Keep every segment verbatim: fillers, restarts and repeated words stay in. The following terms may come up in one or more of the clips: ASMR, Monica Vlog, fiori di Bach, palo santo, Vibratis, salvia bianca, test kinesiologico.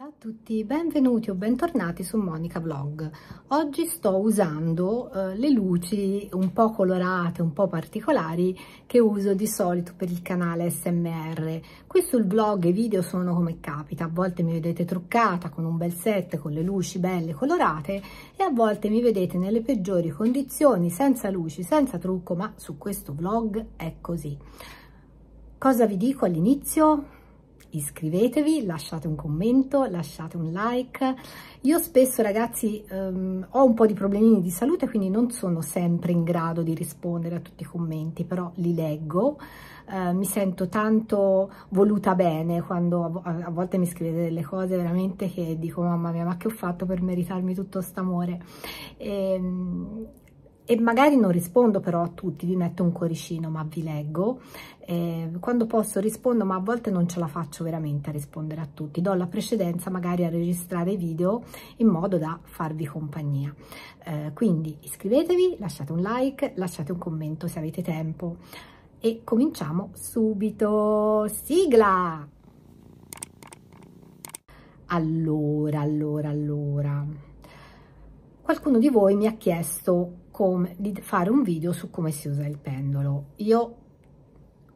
Ciao a tutti, benvenuti o bentornati su Monica Vlog. Oggi sto usando eh, le luci un po' colorate, un po' particolari che uso di solito per il canale A S M R. Qui sul vlog e video sono come capita, a volte mi vedete truccata con un bel set con le luci belle colorate e a volte mi vedete nelle peggiori condizioni, senza luci, senza trucco, ma su questo vlog è così. Cosa vi dico all'inizio? Iscrivetevi, lasciate un commento, lasciate un like. Io spesso, ragazzi, ehm, ho un po' di problemini di salute, quindi non sono sempre in grado di rispondere a tutti i commenti, però li leggo. Eh, mi sento tanto voluta bene quando a, a volte mi scrivete delle cose veramente che dico mamma mia, ma che ho fatto per meritarmi tutto st'amore? E, e magari non rispondo però a tutti, vi metto un cuoricino, ma vi leggo. Eh, quando posso rispondo, ma a volte non ce la faccio veramente a rispondere a tutti, do la precedenza magari a registrare video in modo da farvi compagnia. Eh, quindi iscrivetevi, lasciate un like, lasciate un commento se avete tempo e cominciamo subito. Sigla! Allora, allora, allora, qualcuno di voi mi ha chiesto come, di fare un video su come si usa il pendolo. Io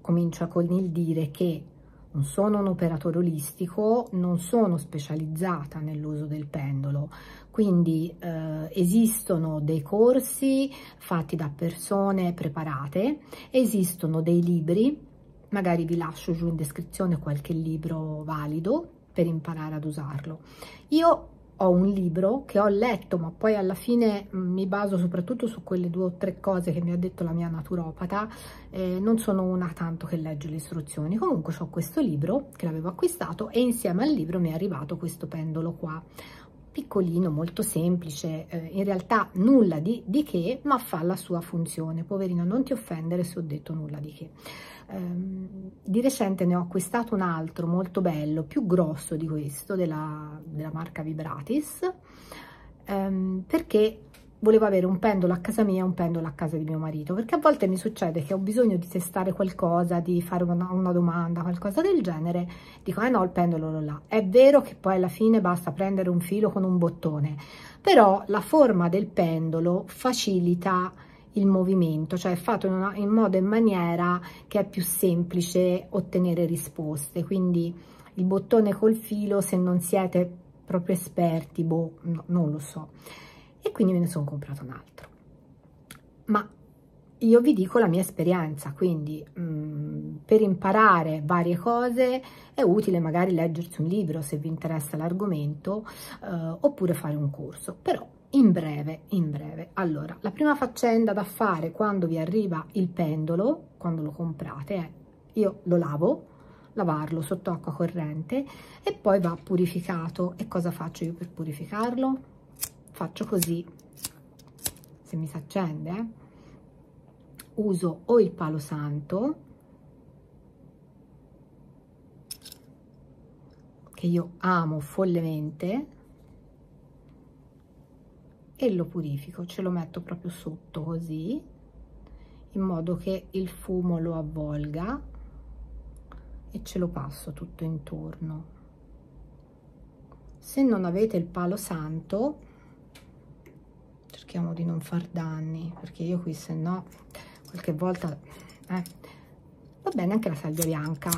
comincio con il dire che non sono un operatore olistico, non sono specializzata nell'uso del pendolo, quindi eh, esistono dei corsi fatti da persone preparate, esistono dei libri, magari vi lascio giù in descrizione qualche libro valido per imparare ad usarlo. Io ho un libro che ho letto, ma poi alla fine mi baso soprattutto su quelle due o tre cose che mi ha detto la mia naturopata, eh, non sono una tanto che legge le istruzioni. Comunque ho questo libro che l'avevo acquistato e insieme al libro mi è arrivato questo pendolo qua, piccolino, molto semplice, eh, in realtà nulla di, di che, ma fa la sua funzione. Poverina, non ti offendere se ho detto nulla di che. Ehm, di recente ne ho acquistato un altro molto bello, più grosso di questo, della, della marca Vibratis, ehm, perché volevo avere un pendolo a casa mia e un pendolo a casa di mio marito, perché a volte mi succede che ho bisogno di testare qualcosa, di fare una, una domanda, qualcosa del genere, dico eh no, il pendolo non là. È vero che poi alla fine basta prendere un filo con un bottone, però la forma del pendolo facilita il movimento, cioè è fatto in, una, in modo e in maniera che è più semplice ottenere risposte, quindi il bottone col filo, se non siete proprio esperti, boh, no, non lo so. E quindi me ne sono comprato un altro, ma io vi dico la mia esperienza, quindi mh, per imparare varie cose è utile magari leggersi un libro se vi interessa l'argomento, eh, oppure fare un corso, però in breve, in breve. Allora, la prima faccenda da fare quando vi arriva il pendolo, quando lo comprate, è io lo lavo, lavarlo sotto acqua corrente e poi va purificato. E cosa faccio io per purificarlo? Faccio così, se mi si accende, eh? Uso o il palo santo, che io amo follemente, e lo purifico, ce lo metto proprio sotto così, in modo che il fumo lo avvolga, e ce lo passo tutto intorno. Se non avete il palo santo, cerchiamo di non far danni, perché io qui se no qualche volta eh. Va bene anche la salvia bianca,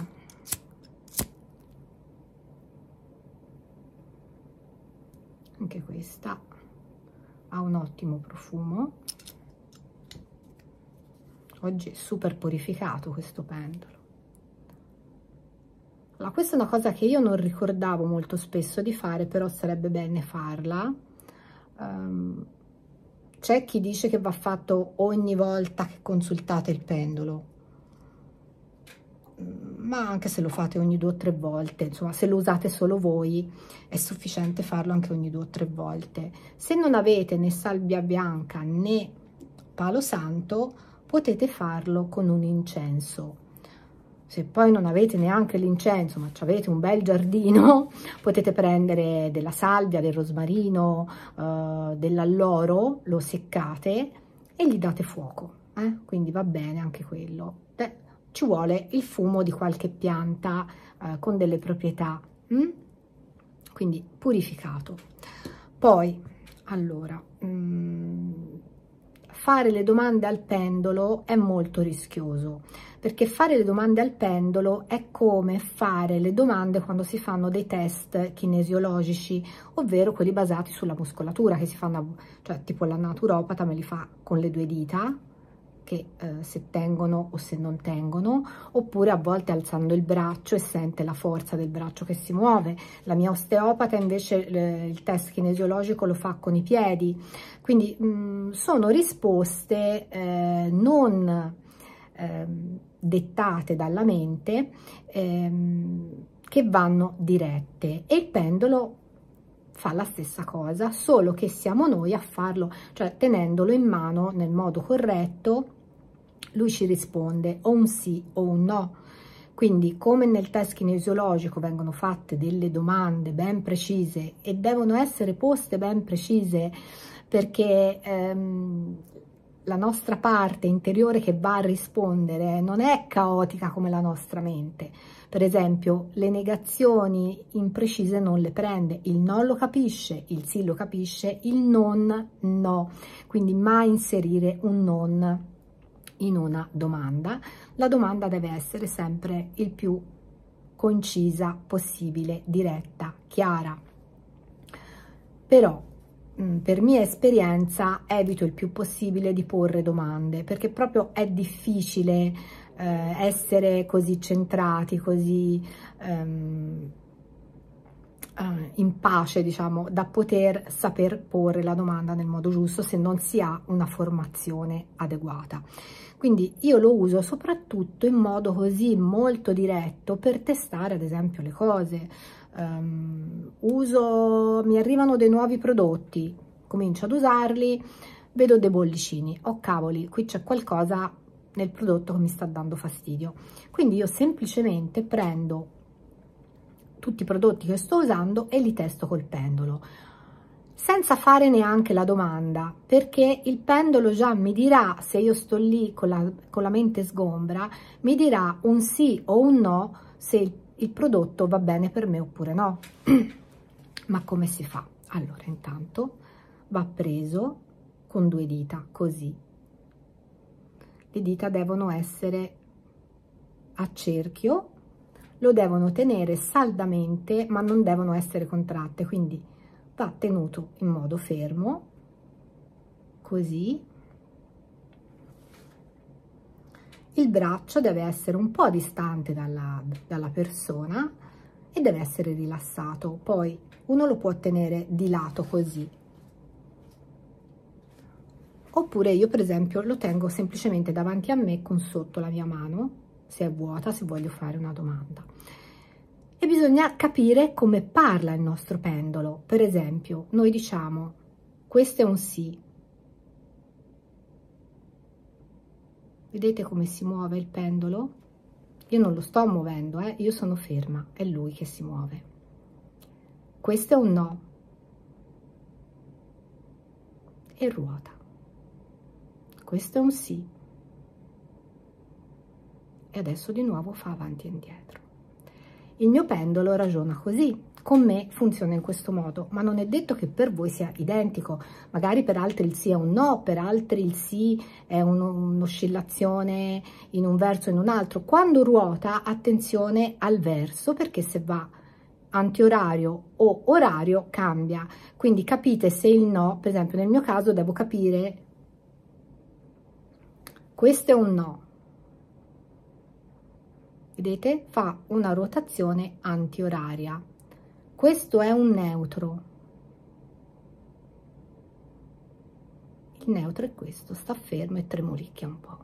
anche questa ha un ottimo profumo. Oggi è super purificato questo pendolo. Allora, questa è una cosa che io non ricordavo molto spesso di fare, però sarebbe bene farla. um, C'è chi dice che va fatto ogni volta che consultate il pendolo, ma anche se lo fate ogni due o tre volte, insomma se lo usate solo voi è sufficiente farlo anche ogni due o tre volte. Se non avete né salvia bianca né palo santo, potete farlo con un incenso. Se poi non avete neanche l'incenso, ma avete un bel giardino, potete prendere della salvia, del rosmarino, eh, dell'alloro, lo seccate e gli date fuoco, eh? Quindi va bene anche quello. Beh, ci vuole il fumo di qualche pianta eh, con delle proprietà, mh? quindi purificato. Poi, allora, mh, fare le domande al pendolo è molto rischioso, perché fare le domande al pendolo è come fare le domande quando si fanno dei test kinesiologici, ovvero quelli basati sulla muscolatura, che si fanno, cioè tipo la naturopata me li fa con le due dita, che eh, se tengono o se non tengono, oppure a volte alzando il braccio e sente la forza del braccio che si muove. La mia osteopata invece eh, il test kinesiologico lo fa con i piedi, quindi mh, sono risposte eh, non eh, dettate dalla mente, eh, che vanno dirette, e il pendolo fa la stessa cosa, solo che siamo noi a farlo, cioè tenendolo in mano nel modo corretto lui ci risponde o un sì o un no. Quindi, come nel test kinesiologico vengono fatte delle domande ben precise e devono essere poste ben precise, perché ehm, la nostra parte interiore che va a rispondere non è caotica come la nostra mente. Per esempio, le negazioni imprecise non le prende, il no lo capisce, il sì lo capisce, il non no. Quindi mai inserire un non in una domanda. La domanda deve essere sempre il più concisa possibile, diretta, chiara. Però, per mia esperienza, evito il più possibile di porre domande, perché proprio è difficile eh, essere così centrati, così ehm, eh, in pace, diciamo, da poter saper porre la domanda nel modo giusto se non si ha una formazione adeguata. Quindi io lo uso soprattutto in modo così molto diretto per testare, ad esempio, le cose. Um, uso, mi arrivano dei nuovi prodotti, comincio ad usarli, vedo dei bollicini, oh cavoli, qui c'è qualcosa nel prodotto che mi sta dando fastidio, quindi io semplicemente prendo tutti i prodotti che sto usando e li testo col pendolo, senza fare neanche la domanda, perché il pendolo già mi dirà, se io sto lì con la, con la mente sgombra, mi dirà un sì o un no se il il prodotto va bene per me oppure no. Ma come si fa? Allora, intanto va preso con due dita, così. Le dita devono essere a cerchio, lo devono tenere saldamente, ma non devono essere contratte, quindi va tenuto in modo fermo, così. Il braccio deve essere un po' distante dalla, dalla persona e deve essere rilassato. Poi uno lo può tenere di lato così. Oppure io, per esempio, lo tengo semplicemente davanti a me con sotto la mia mano, se è vuota, se voglio fare una domanda. E bisogna capire come parla il nostro pendolo. Per esempio, noi diciamo, questo è un sì. Vedete come si muove il pendolo? Io non lo sto muovendo, eh? Io sono ferma, è lui che si muove. Questo è un no. E ruota. Questo è un sì. E adesso di nuovo fa avanti e indietro. Il mio pendolo ragiona così. Con me funziona in questo modo, ma non è detto che per voi sia identico. Magari per altri il sì è un no, per altri il sì è un'oscillazione in un verso e in un altro. Quando ruota, attenzione al verso, perché se va antiorario o orario cambia. Quindi capite se il no, per esempio nel mio caso devo capire, questo è un no. Vedete? Fa una rotazione antioraria. Questo è un neutro, il neutro è questo, sta fermo e tremolicchia un po'.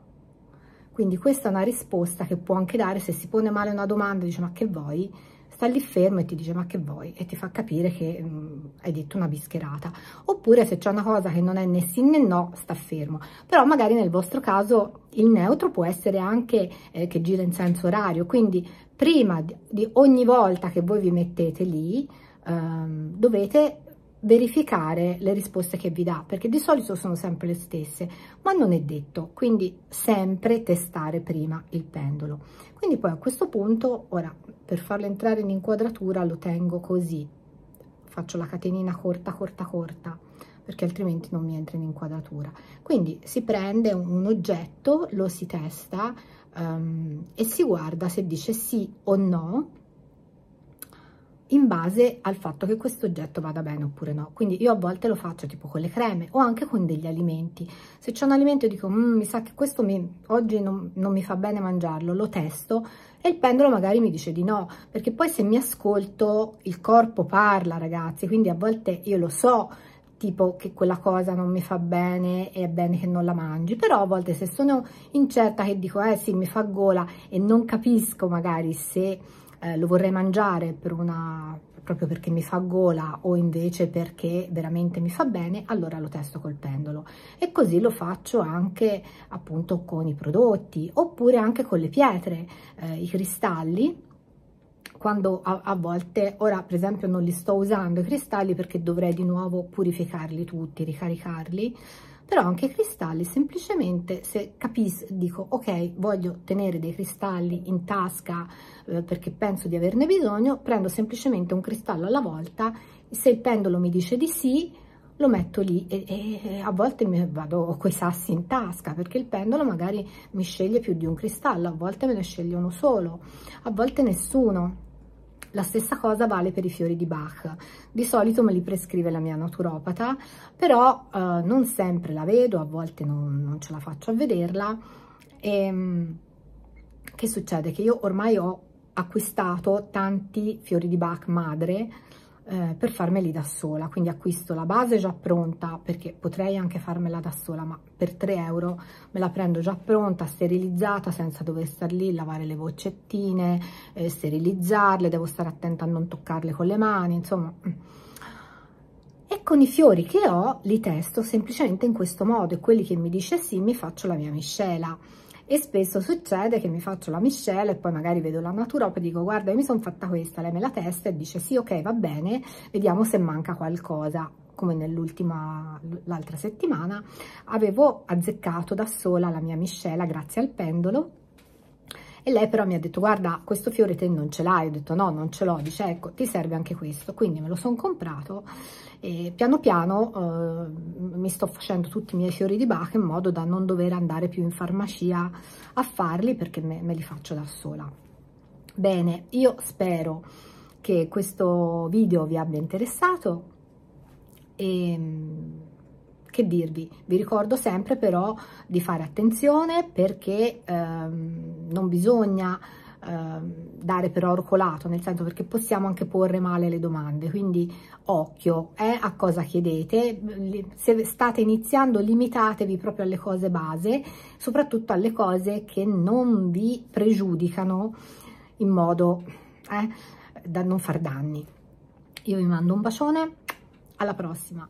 Quindi questa è una risposta che può anche dare se si pone male una domanda, dice ma che vuoi? Sta lì fermo e ti dice ma che vuoi? E ti fa capire che mh, hai detto una bischerata. Oppure se c'è una cosa che non è né sì né no, sta fermo. Però magari nel vostro caso il neutro può essere anche eh, che gira in senso orario, quindi prima di, di ogni volta che voi vi mettete lì ehm, dovete verificare le risposte che vi dà, perché di solito sono sempre le stesse, ma non è detto, quindi sempre testare prima il pendolo. Quindi poi a questo punto, ora per farlo entrare in inquadratura lo tengo così, faccio la catenina corta corta corta, perché altrimenti non mi entra in inquadratura. Quindi si prende un oggetto, lo si testa um, e si guarda se dice sì o no in base al fatto che questo oggetto vada bene oppure no. Quindi io a volte lo faccio tipo con le creme o anche con degli alimenti. Se c'è un alimento e dico mi sa che questo mi, oggi non, non mi fa bene mangiarlo, lo testo e il pendolo magari mi dice di no, perché poi se mi ascolto il corpo parla, ragazzi, quindi a volte io lo so tipo che quella cosa non mi fa bene e è bene che non la mangi, però a volte se sono incerta che dico eh sì mi fa gola e non capisco magari se eh, lo vorrei mangiare per una, proprio perché mi fa gola o invece perché veramente mi fa bene, allora lo testo col pendolo. E così lo faccio anche appunto con i prodotti oppure anche con le pietre, eh, i cristalli. Quando a, a volte, ora per esempio non li sto usando i cristalli perché dovrei di nuovo purificarli tutti, ricaricarli, però anche i cristalli semplicemente se capisco, dico ok voglio tenere dei cristalli in tasca eh, perché penso di averne bisogno, prendo semplicemente un cristallo alla volta, se il pendolo mi dice di sì lo metto lì e, e a volte mi vado coi sassi in tasca perché il pendolo magari mi sceglie più di un cristallo, a volte me ne sceglie uno solo, a volte nessuno. La stessa cosa vale per i fiori di Bach, di solito me li prescrive la mia naturopata, però eh, non sempre la vedo, a volte non, non ce la faccio a vederla. E, che succede? Che io ormai ho acquistato tanti fiori di Bach madre eh, per farmeli da sola, quindi acquisto la base già pronta, perché potrei anche farmela da sola, ma per tre euro me la prendo già pronta, sterilizzata, senza dover star lì, lavare le boccettine, eh, sterilizzarle, devo stare attenta a non toccarle con le mani, insomma. E con i fiori che ho li testo semplicemente in questo modo e quelli che mi dice sì mi faccio la mia miscela. E spesso succede che mi faccio la miscela e poi magari vedo la naturopata e dico guarda io mi sono fatta questa, lei me la testa e dice sì ok va bene, vediamo se manca qualcosa. Come nell'ultima, l'altra settimana avevo azzeccato da sola la mia miscela grazie al pendolo e lei però mi ha detto guarda questo fiore te non ce l'hai, ho detto no non ce l'ho, dice ecco ti serve anche questo, quindi me lo sono comprato e piano piano eh, mi sto facendo tutti i miei fiori di Bach in modo da non dover andare più in farmacia a farli perché me, me li faccio da sola. Bene, io spero che questo video vi abbia interessato e che dirvi, vi ricordo sempre però di fare attenzione perché ehm, non bisogna ehm, dare per oro colato, nel senso perché possiamo anche porre male le domande, quindi occhio eh, a cosa chiedete, se state iniziando limitatevi proprio alle cose base, soprattutto alle cose che non vi pregiudicano in modo eh, da non far danni. Io vi mando un bacione. Alla prossima!